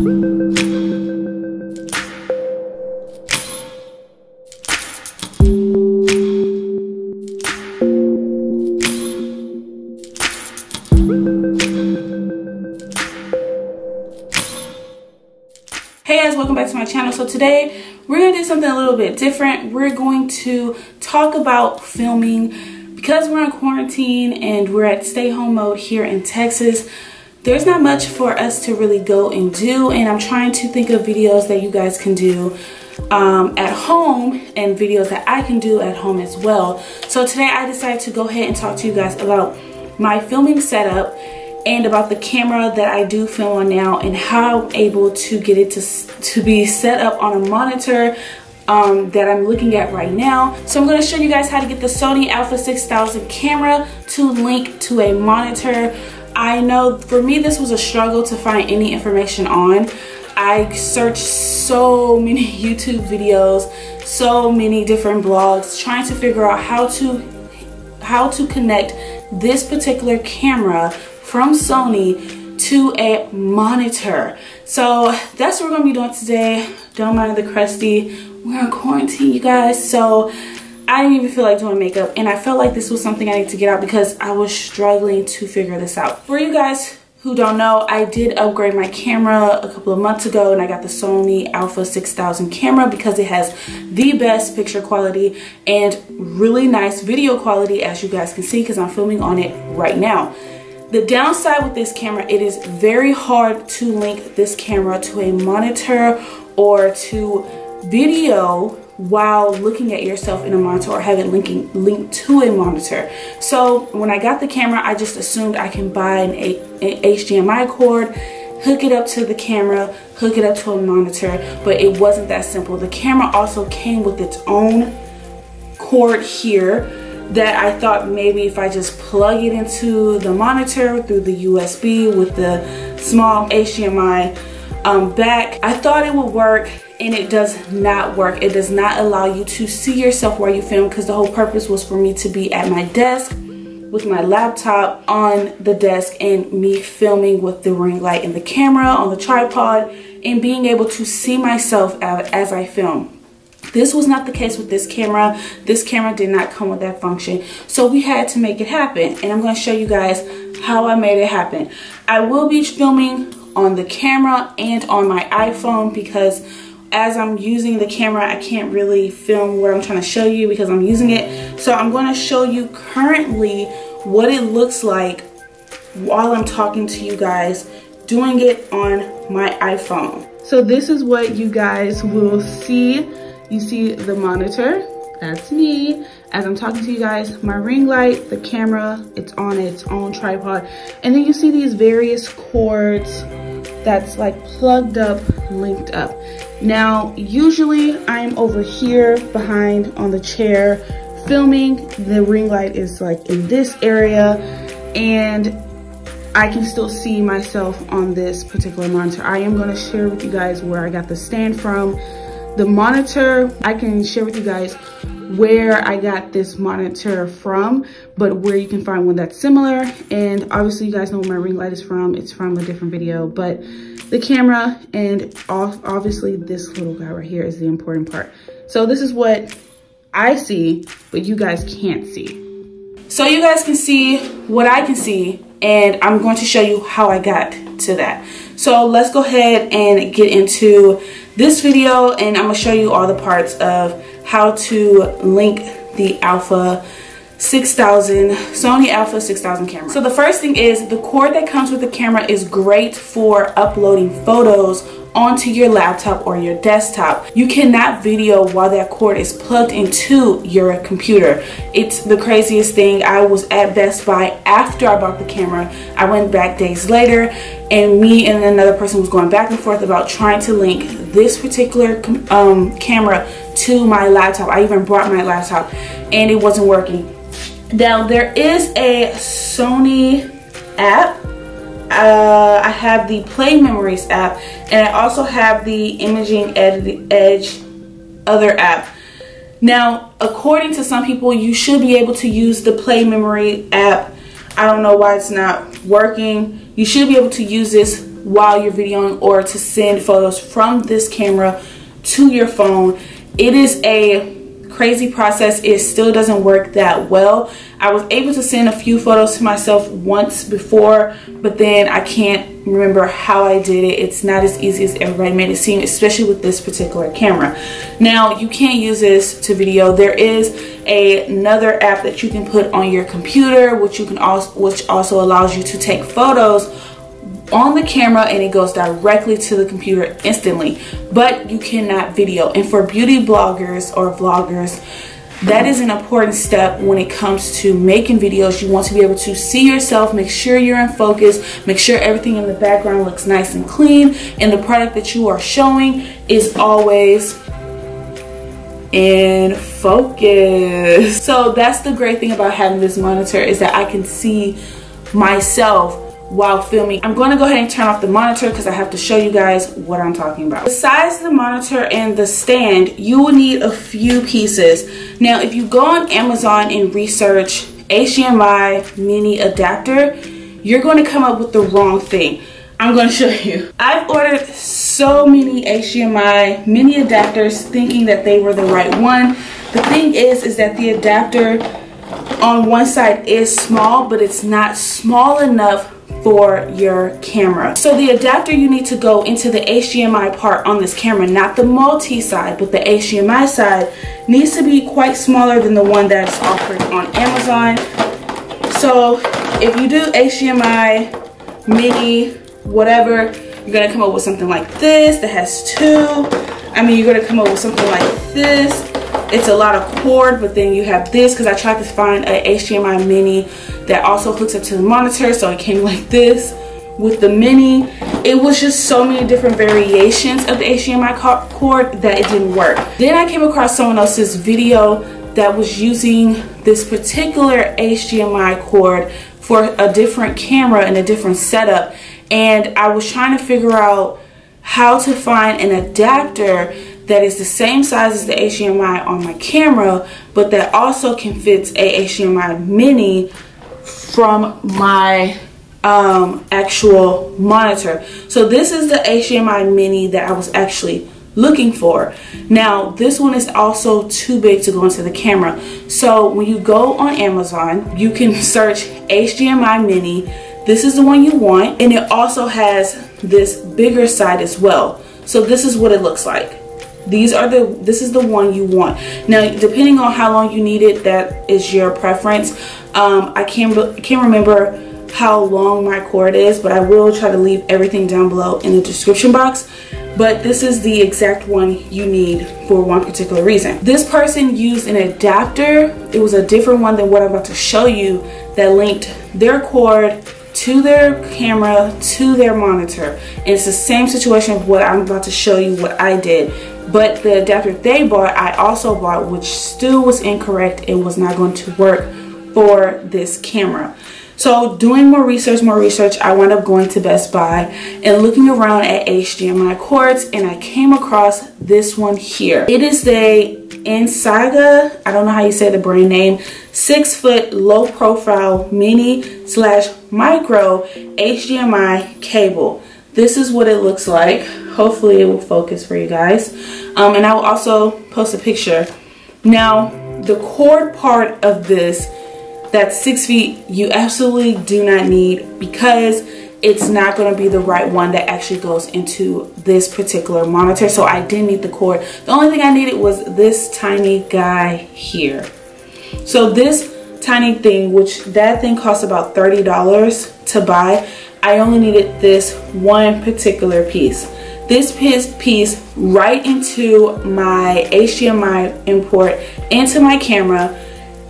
Hey guys, welcome back to my channel. So today we're gonna do something a little bit different. We're going to talk about filming because we're in quarantine and we're at stay-home mode here in Texas. There's not much for us to really go and do, and I'm trying to think of videos that you guys can do at home and videos that I can do at home as well. So today I decided to go ahead and talk to you guys about my filming setup and about the camera that I do film on now and how I'm able to get it to be set up on a monitor that I'm looking at right now. So I'm going to show you guys how to get the Sony Alpha 6000 camera to link to a monitor. I know for me this was a struggle to find any information on. I searched so many YouTube videos, so many different blogs trying to figure out how to connect this particular camera from Sony to a monitor. So that's what we're gonna be doing today. Don't mind the crusty, we're in quarantine, you guys. So I didn't even feel like doing makeup, and I felt like this was something I need to get out because I was struggling to figure this out. For you guys who don't know, I did upgrade my camera a couple of months ago, and I got the Sony Alpha 6000 camera because it has the best picture quality and really nice video quality, as you guys can see because I'm filming on it right now. The downside with this camera, it is very hard to link this camera to a monitor or to video while looking at yourself in a monitor or have it linked to a monitor. So when I got the camera, I just assumed I can buy an HDMI cord, hook it up to the camera, hook it up to a monitor, but it wasn't that simple. The camera also came with its own cord here that I thought maybe if I just plug it into the monitor through the USB with the small HDMI back, I thought it would work, and it does not work. It does not allow you to see yourself while you film because the whole purpose was for me to be at my desk with my laptop on the desk and me filming with the ring light and the camera on the tripod and being able to see myself as I film. This was not the case with this camera. This camera did not come with that function. So we had to make it happen. And I'm going to show you guys how I made it happen. I will be filming on the camera and on my iPhone because as I'm using the camera, I can't really film what I'm trying to show you because I'm using it. So I'm going to show you currently what it looks like while I'm talking to you guys, doing it on my iPhone. So this is what you guys will see. You see the monitor, that's me. As I'm talking to you guys, my ring light, the camera, it's on its own tripod. And then you see these various cords that's like plugged up, linked up. Now, usually I'm over here behind on the chair filming. The ring light is like in this area, and I can still see myself on this particular monitor. I am gonna share with you guys where I got the stand from. The monitor, I can share with you guys where I got this monitor from, but where you can find one that's similar. And obviously you guys know where my ring light is from. It's from a different video, but the camera and obviously this little guy right here is the important part. So this is what I see, but you guys can't see. So you guys can see what I can see, and I'm going to show you how I got to that. So let's go ahead and get into this video, and I'm gonna show you all the parts of how to link the Alpha 6000 Sony Alpha 6000 camera. So the first thing is the cord that comes with the camera is great for uploading photos onto your laptop or your desktop. You cannot video while that cord is plugged into your computer. It's the craziest thing. I was at Best Buy after I bought the camera. I went back days later, and me and another person was going back and forth about trying to link this particular camera to my laptop. I even brought my laptop, and it wasn't working. Now there is a Sony app, I have the Play Memories app, and I also have the Imaging Edge other app. Now according to some people, you should be able to use the Play Memory app. I don't know why it's not working. You should be able to use this while you're videoing or to send photos from this camera to your phone. It is a crazy process. It still doesn't work that well. I was able to send a few photos to myself once before, but then I can't remember how I did it. It's not as easy as everybody made it seem, especially with this particular camera. Now, you can't use this to video. There is another app that you can put on your computer, which also allows you to take photos on the camera and it goes directly to the computer instantly, but you cannot video. And for beauty bloggers or vloggers, that is an important step when it comes to making videos. You want to be able to see yourself, make sure you're in focus, make sure everything in the background looks nice and clean, and the product that you are showing is always in focus. So that's the great thing about having this monitor, is that I can see myself while filming. I'm going to go ahead and turn off the monitor because I have to show you guys what I'm talking about. Besides the monitor and the stand, you will need a few pieces. Now, if you go on Amazon and research HDMI mini adapter, you're going to come up with the wrong thing. I'm going to show you. I've ordered so many HDMI mini adapters thinking that they were the right one. The thing is that the adapter on one side is small, but it's not small enough for your camera. So the adapter, you need to go into the HDMI part on this camera, not the multi side, but the HDMI side needs to be quite smaller than the one that's offered on Amazon. So if you do HDMI mini whatever, you're gonna come up with something like this that has two. I mean, you're gonna come up with something like this. It's a lot of cord, but then you have this, because I tried to find a HDMI mini that also hooks up to the monitor, so it came like this with the mini. It was just so many different variations of the HDMI cord that it didn't work. Then I came across someone else's video that was using this particular HDMI cord for a different camera and a different setup, and I was trying to figure out how to find an adapter that is the same size as the HDMI on my camera, but that also can fit a HDMI mini from my actual monitor. So this is the HDMI mini that I was actually looking for. Now, this one is also too big to go into the camera. So when you go on Amazon, you can search HDMI mini. This is the one you want, and it also has this bigger side as well. So this is what it looks like. This is the one you want. Now, depending on how long you need it, that is your preference. I can't remember how long my cord is, but I will try to leave everything down below in the description box. But this is the exact one you need for one particular reason. This person used an adapter. It was a different one than what I'm about to show you, that linked their cord to their camera to their monitor. And it's the same situation of what I'm about to show you what I did. But the adapter they bought, I also bought, which still was incorrect. It was not going to work for this camera. So doing more research, I wound up going to Best Buy and looking around at HDMI cords, and I came across this one here. It is the Insaiga, I don't know how you say the brand name, 6-foot low profile mini / micro HDMI cable. This is what it looks like. Hopefully it will focus for you guys. And I will also post a picture. Now, the cord part of this, that's 6 feet, you absolutely do not need, because it's not going to be the right one that actually goes into this particular monitor. So I didn't need the cord. The only thing I needed was this tiny guy here. So this tiny thing, which that thing costs about $30 to buy, I only needed this one particular piece. This piece right into my HDMI import into my camera.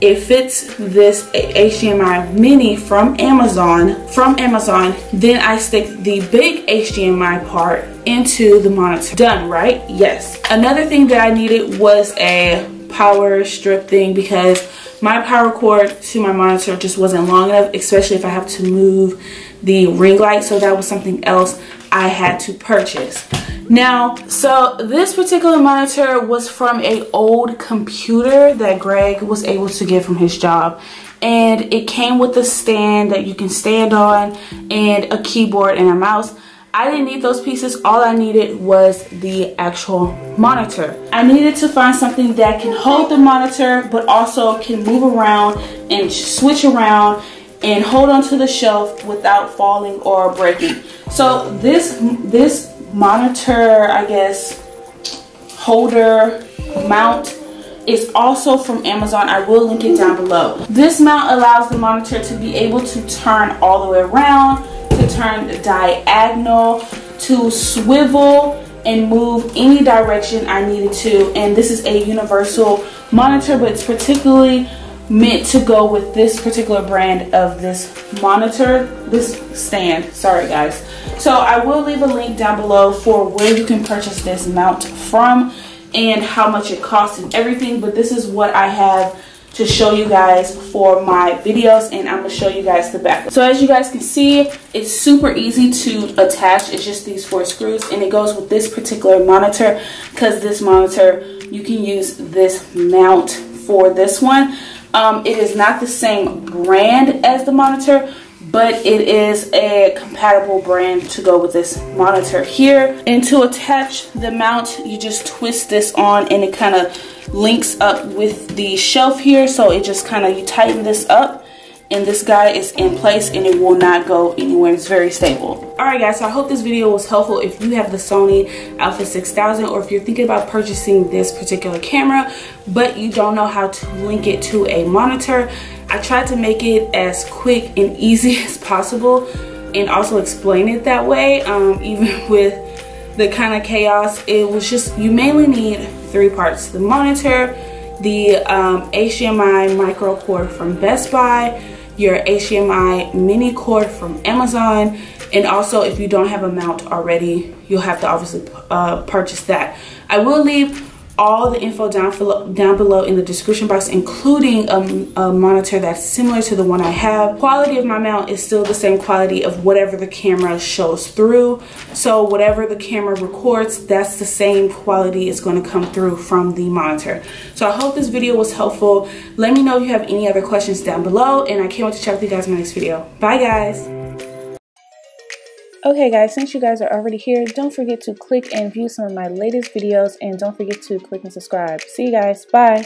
It fits this HDMI mini from Amazon. Then I stick the big HDMI part into the monitor. Done, right? Yes. Another thing that I needed was a power strip thing, because my power cord to my monitor just wasn't long enough, especially if I have to move the ring light. So that was something else I had to purchase. Now, so this particular monitor was from an old computer that Greg was able to get from his job. And it came with a stand that you can stand on, and a keyboard and a mouse. I didn't need those pieces. All I needed was the actual monitor. I needed to find something that can hold the monitor but also can move around and switch around and hold onto the shelf without falling or breaking. So this monitor, I guess, holder mount is also from Amazon. I will link it down below. This mount allows the monitor to be able to turn all the way around, to turn diagonal, to swivel and move any direction I needed to. And this is a universal monitor, but it's particularly meant to go with this particular brand of this monitor, this stand, sorry guys. So I will leave a link down below for where you can purchase this mount from and how much it costs and everything, but this is what I have to show you guys for my videos, and I'm gonna show you guys the back. So as you guys can see, it's super easy to attach. It's just these 4 screws, and it goes with this particular monitor because this monitor, you can use this mount for this one. It is not the same brand as the monitor, but it is a compatible brand to go with this monitor here. And to attach the mount, you just twist this on and it kind of links up with the shelf here. So it just kind of, you tighten this up and this guy is in place and it will not go anywhere. It's very stable. Alright guys, so I hope this video was helpful. If you have the Sony Alpha 6000 or if you're thinking about purchasing this particular camera but you don't know how to link it to a monitor, I tried to make it as quick and easy as possible and also explain it that way. Even with the kind of chaos, it was just, you mainly need 3 parts. The monitor, the HDMI micro cord from Best Buy, your HDMI mini cord from Amazon, and also if you don't have a mount already, you'll have to obviously purchase that. I will leave all the info down below in the description box, including a monitor that's similar to the one I have. Quality of my mount is still the same quality of whatever the camera shows through. So whatever the camera records, that's the same quality is going to come through from the monitor. So I hope this video was helpful. Let me know if you have any other questions down below, and I can't wait to chat with you guys in my next video. Bye guys. Okay guys, since you guys are already here, don't forget to click and view some of my latest videos, and don't forget to click and subscribe. See you guys, bye!